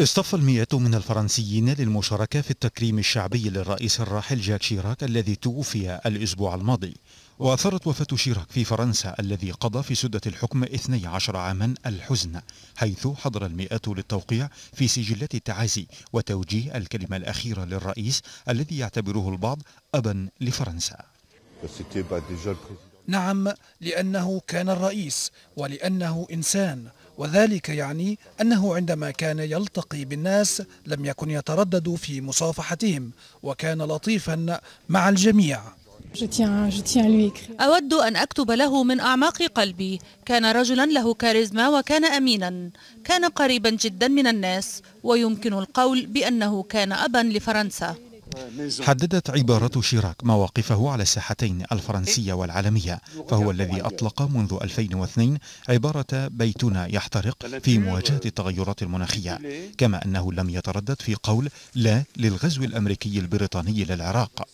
اصطف المئة من الفرنسيين للمشاركة في التكريم الشعبي للرئيس الراحل جاك شيراك الذي توفي الأسبوع الماضي. وأثارت وفاة شيراك في فرنسا الذي قضى في سدة الحكم 12 عاما الحزن، حيث حضر المئة للتوقيع في سجلات التعازي وتوجيه الكلمة الأخيرة للرئيس الذي يعتبره البعض أبا لفرنسا. نعم، لأنه كان الرئيس ولأنه إنسان، وذلك يعني أنه عندما كان يلتقي بالناس لم يكن يتردد في مصافحتهم، وكان لطيفا مع الجميع. أود أن أكتب له من أعماق قلبي. كان رجلا له كاريزما، وكان أمينا، كان قريبا جدا من الناس، ويمكن القول بأنه كان أبا لفرنسا. حددت عبارة شيراك مواقفه على الساحتين الفرنسية والعالمية، فهو الذي أطلق منذ 2002 عبارة بيتنا يحترق في مواجهة التغيرات المناخية، كما أنه لم يتردد في قول لا للغزو الأمريكي البريطاني للعراق.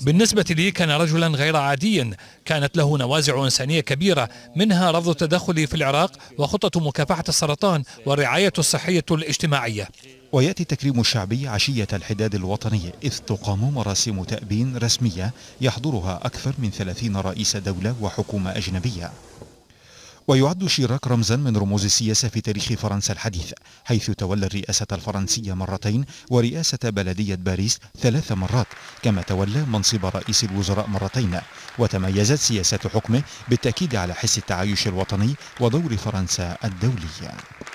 بالنسبة لي كان رجلا غير عاديا، كانت له نوازع إنسانية كبيرة، منها رفض التدخل في العراق وخطة مكافحة السرطان والرعاية الصحية الاجتماعية. ويأتي التكريم الشعبي عشية الحداد الوطني، إذ تقام مراسم تأبين رسمية يحضرها أكثر من 30 رئيس دولة وحكومة أجنبية. ويعد شيراك رمزا من رموز السياسة في تاريخ فرنسا الحديث، حيث تولى الرئاسة الفرنسية مرتين ورئاسة بلدية باريس 3 مرات، كما تولى منصب رئيس الوزراء مرتين. وتميزت سياسة حكمه بالتأكيد على حس التعايش الوطني ودور فرنسا الدولية.